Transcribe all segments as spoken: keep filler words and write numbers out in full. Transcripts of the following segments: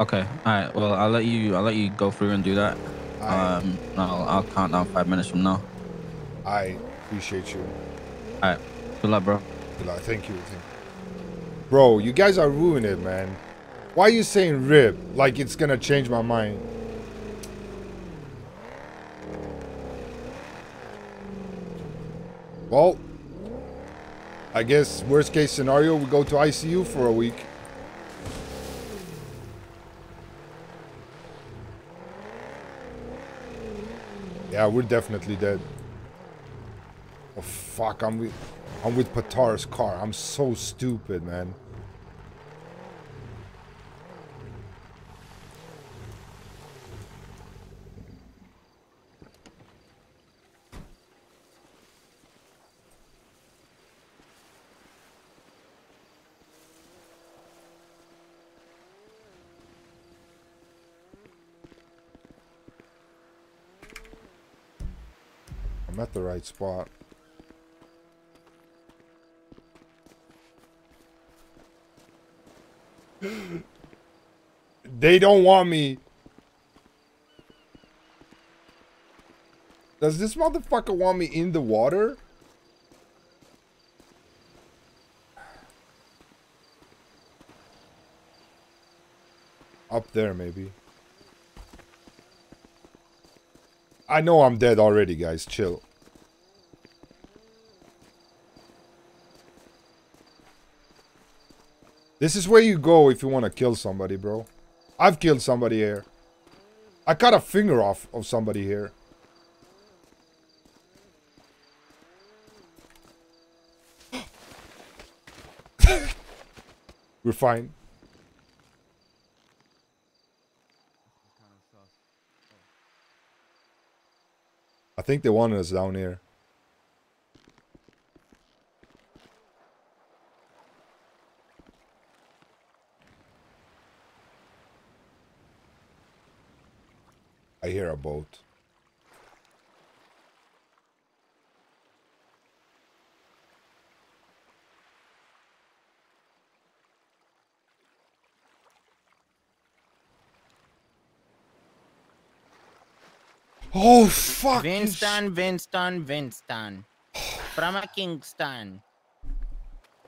Okay. All right. Well, I'll let you. I'll let you go through and do that. Right. Um, I'll, I'll count down five minutes from now. I appreciate you. All right. Good luck, bro. Good luck. Thank you. Thank you. Bro, you guys are ruining it, man. Why are you saying rip? Like it's gonna change my mind. Well, I guess worst case scenario, we go to I C U for a week. Yeah, we're definitely dead. Oh fuck, I'm with, I'm with Patar's car. I'm so stupid, man. I'm at the right spot. They don't want me. Does this motherfucker want me in the water? Up there, maybe. I know I'm dead already, guys. Chill. This is where you go if you want to kill somebody, bro. I've killed somebody here. I cut a finger off of somebody here. We're fine. I think they wanted us down here. I hear a boat. Oh fuck! Winston, Winston, Winston, from a Kingston.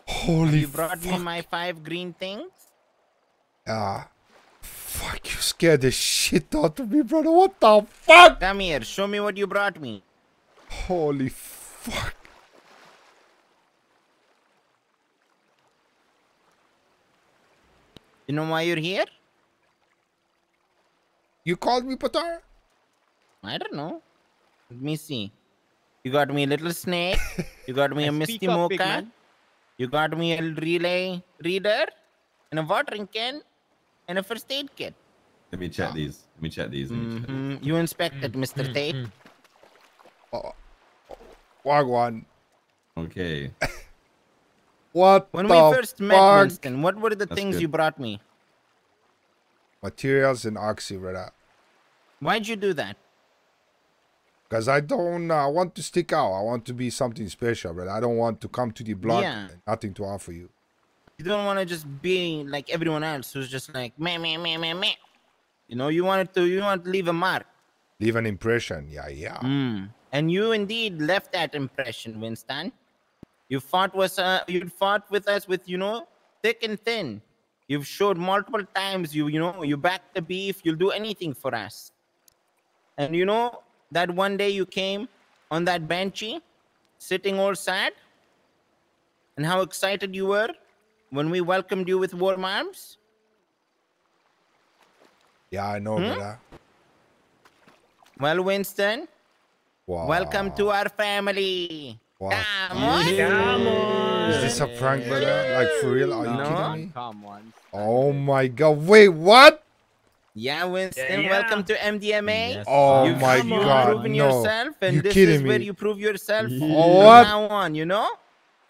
Holy fuck! You brought fuck. me my five green things. Ah, fuck! You scared the shit out of me, brother. What the fuck? Come here, show me what you brought me. Holy fuck! You know why you're here? You called me Patar? I don't know. Let me see. You got me a little snake. You got me a misty mocha. You got me a relay reader. And a watering can. And a first aid kit. Let me check oh. these. Let me check these. Let me check mm-hmm. these. You inspected, Mister Mm-hmm. Tate. Oh. Wagwan. Okay. What When the we first fuck? met, Winston, what were the That's things good. you brought me? Materials and oxy, right? Why'd you do that? Because I don't uh, want to stick out. I want to be something special, but I don't want to come to the block yeah. and nothing to offer you. You don't want to just be like everyone else who's just like, meh, meh, meh, meh, meh. You know, you wanted to, you want to leave a mark. Leave an impression, yeah, yeah. Mm. And you indeed left that impression, Winston. You fought, was, uh, you fought with us with, you know, thick and thin. You've showed multiple times, you, you know, you back the beef, you'll do anything for us. And you know... That one day you came on that benchy, sitting all sad, and how excited you were when we welcomed you with warm arms. Yeah, I know, hmm? brother. Well, Winston, wow. welcome to our family. Wow. Is this a prank, brother? Like, for real? Are no. you kidding me? Come on. Oh my god. Wait, what? Yeah, Winston, yeah. welcome to M D M A. Yes. Oh You've my God, proven no. yourself, and You're this kidding is me. where you prove yourself yeah. what? from now on, you know?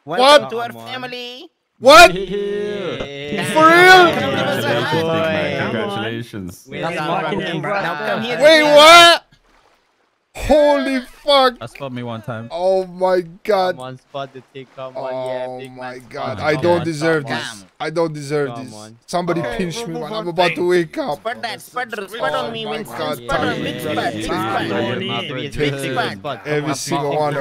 Welcome what? to our family. What? Yeah. Yeah. For real? Yeah. Yeah. Congratulations. Congratulations. Now come here. Wait, what? Holy fuck? I spot me one time. Oh my god. Come on, spot the tick. Come on, oh yeah, big man. Oh my god. I don't deserve this. I don't deserve this. Somebody pinch me when I'm about to wake up. Spot that. Spot on me, Winston. Spot on me. Every single one.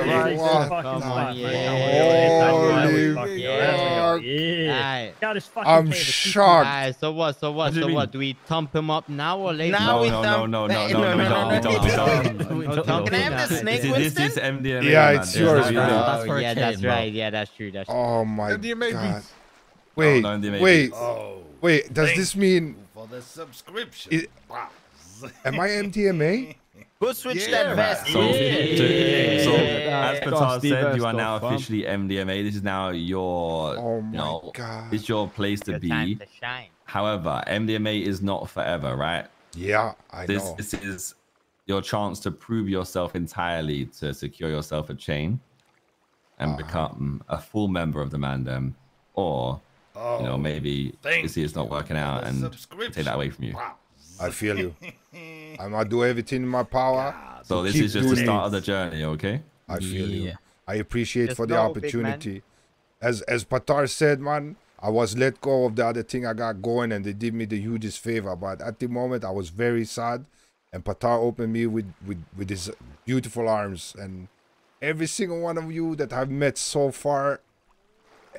I'm shocked. So what? So what? So what? Do we thump him up now or later? Now we thump. No, no, no, no, no, no. Can I have the snake, Winston? This is M D M A. Yeah, it's yours, bro. Yeah, that's right. Yeah, that's true. That's true. Oh my god. Wait, wait, wait. Does this mean for the subscription? Am I M D M A? Go switch yeah. that vest. So, yeah. to, so yeah. as Patar said, you are now officially M D M A. This is now your, oh my you know, God. It's your place to your be. Time to shine. However, M D M A is not forever, right? Yeah, I this, know. This is your chance to prove yourself entirely, to secure yourself a chain, and uh-huh. become a full member of the Mandem, or oh, you know maybe you see it's not working out and take that away from you. Wow. I feel you. I'm gonna do everything in my power. God, so this is just the start it. of the journey, okay? I feel yeah. you. I appreciate just for the no, opportunity. As as Patar said, man, I was let go of the other thing I got going, and they did me the hugest favor. But at the moment, I was very sad, and Patar opened me with with with his beautiful arms. And every single one of you that I've met so far,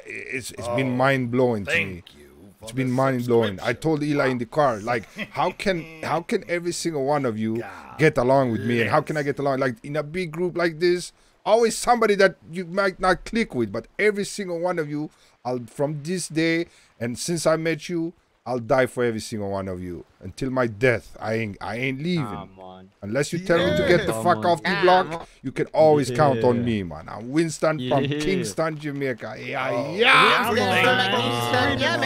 it's it's oh, been mind blowing to me. You. It's been mind blowing. I told Eli in the car, like, how can how can every single one of you God, get along with yes. me, and how can I get along? Like in a big group like this, always somebody that you might not click with, but every single one of you, I'll from this day and since I met you, I'll die for every single one of you until my death. I ain't I ain't leaving unless you tell yeah. me to get the Come fuck on. off the yeah. block. You can always yeah. count on me, man. I'm Winston yeah. from Kingston, Jamaica. Yeah, oh. yeah. Winston,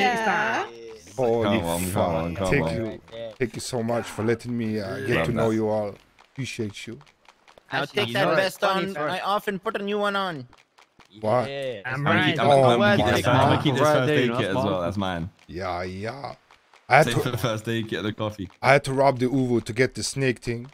yeah. Holy fuck! Thank you, thank you so much for letting me uh, get yeah. to know you all. Appreciate you. Now take that vest on. I often put a new one on. What? Yeah. I'm right. I'm, I'm, I'm, I'm gonna keep this, I'm gonna keep this first aid kit as well. That's mine. Yeah, yeah. I had Save to first aid kit, the coffee. I had to rob the Uvu to get the snake thing.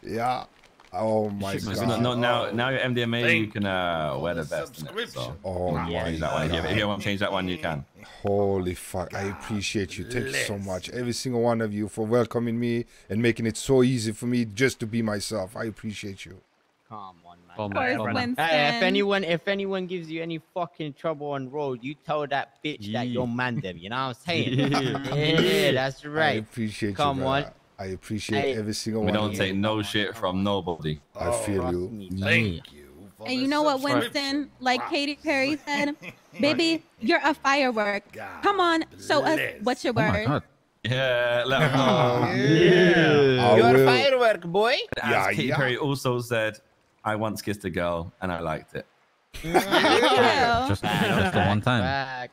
yeah. Oh my god. Not, not now. Now you're M D M A. Thank you can uh, wear the vest. It, so. Oh my yeah, god. If you, you want to change that one, you can. Holy fuck! God. I appreciate you. Thank Let's. you so much, every single one of you, for welcoming me and making it so easy for me just to be myself. I appreciate you. Calm on, man. Oh my, oh my. Hey, if anyone, if anyone gives you any fucking trouble on road, you tell that bitch yeah. that you're Mandem. You know what I'm saying? yeah. yeah, that's right. I appreciate Come you, on. I appreciate hey. every single we one. We don't take no shit from nobody. Oh, I feel you. Me. Thank you. And you know what, Winston? Like wow. Katy Perry said, "Baby, you're a firework. God Come on, show us what's your word." Oh Yeah, let him know. Yeah. You're a firework, boy. Yeah, Katy yeah. Perry also said, "I once kissed a girl and I liked it." Yeah. Just, just the one time. Back.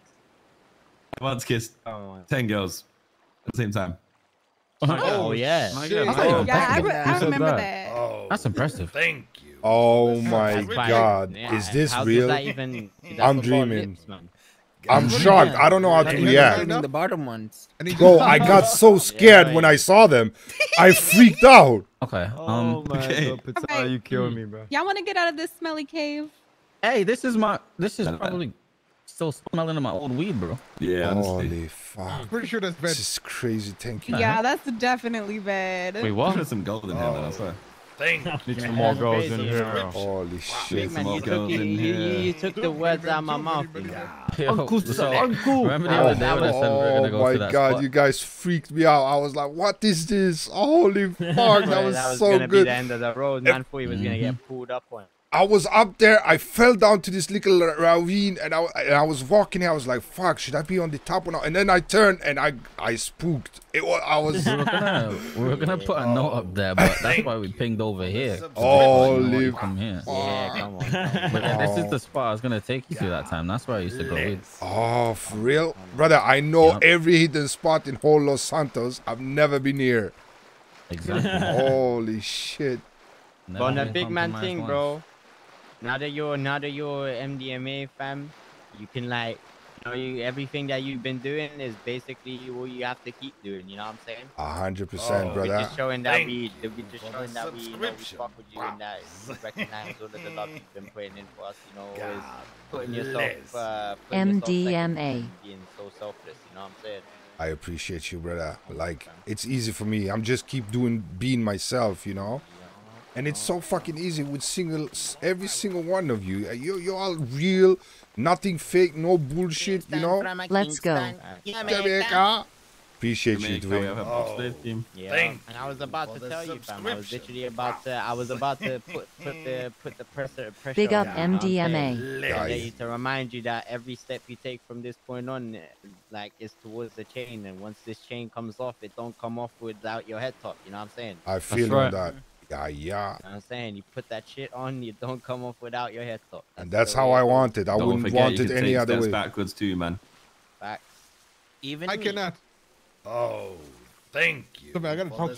I once kissed oh, ten girls at the same time. Oh, oh yeah. Oh, yeah, yeah I, re I remember that. that. Oh, that's impressive. Thank you. Oh my God, yeah. is this how real? That even, I'm dreaming. Lips, I'm shocked. I don't know how to react. The bottom ones. Bro, I got so scared yeah, when I saw them. I freaked out. Okay. Um, oh my okay. God, Patar, right. you killing me, bro. Y'all want to get out of this smelly cave? Hey, this is my. This is probably still smelling of my old weed, bro. Yeah. Holy honestly. fuck. I'm pretty sure that's bad. This is crazy. Thank you. Yeah, that's definitely bad. Wait, what? There's some gold in here, that's why. Thing. Need some more girls in here. Holy shit. Some more girls in here. You took the words out of my mouth. Uncle, so uncle. Oh my god, you guys freaked me out. I was like, what is this? Holy fuck, that was so good. That was gonna be the end of the road. Nanfui was gonna get pulled up on. I was up there, I fell down to this little ravine, and I, and I was walking here, I was like, fuck, should I be on the top or not? And then I turned, and I I spooked. It was, I was... we were gonna, we were gonna put a oh. note up there, but that's why we pinged over here. Holy... Come here. Yeah, come on. But oh. this is the spot I was gonna take you to that time. That's where I used to go with. Oh, for real? Brother, I know yep. every hidden spot in whole Los Santos. I've never been here. Exactly. Holy shit. Never on that big man thing, once. bro. Now that you're, now that you're M D M A fam, you can like know, you, everything that you've been doing is basically what you have to keep doing. You know what I'm saying? A hundred percent, brother. We're just showing that we, we're just showing that we, you know, we fuck with you wow. and that we recognize all of the love you've been putting in for us. You know, always putting yourself, uh, putting M D M A, being so selfless. You know what I'm saying? I appreciate you, brother. Like, it's easy for me. I'm just keep doing, being myself, you know. And it's so fucking easy with single, every single one of you. You, you're all real, nothing fake, no bullshit, you know. Let's go. Jamaica. Appreciate Jamaica, you, Dwayne. Oh, yeah. And I was about to tell you, fam. I was literally about to, I was about to put, put the, put the pressure, pressure. Big up on, M D M A. You know, to, to remind you that every step you take from this point on, like, is towards the chain. And once this chain comes off, it don't come off without your head top. You know what I'm saying? I feel right. that. Yeah, yeah. You know what I'm saying, you put that shit on, you don't come off without your head top. That's and that's how I want it. I don't wouldn't forget, want it any other way. Backwards too, man. Facts. Even I me. cannot. Oh, thank you. I gotta talk to you.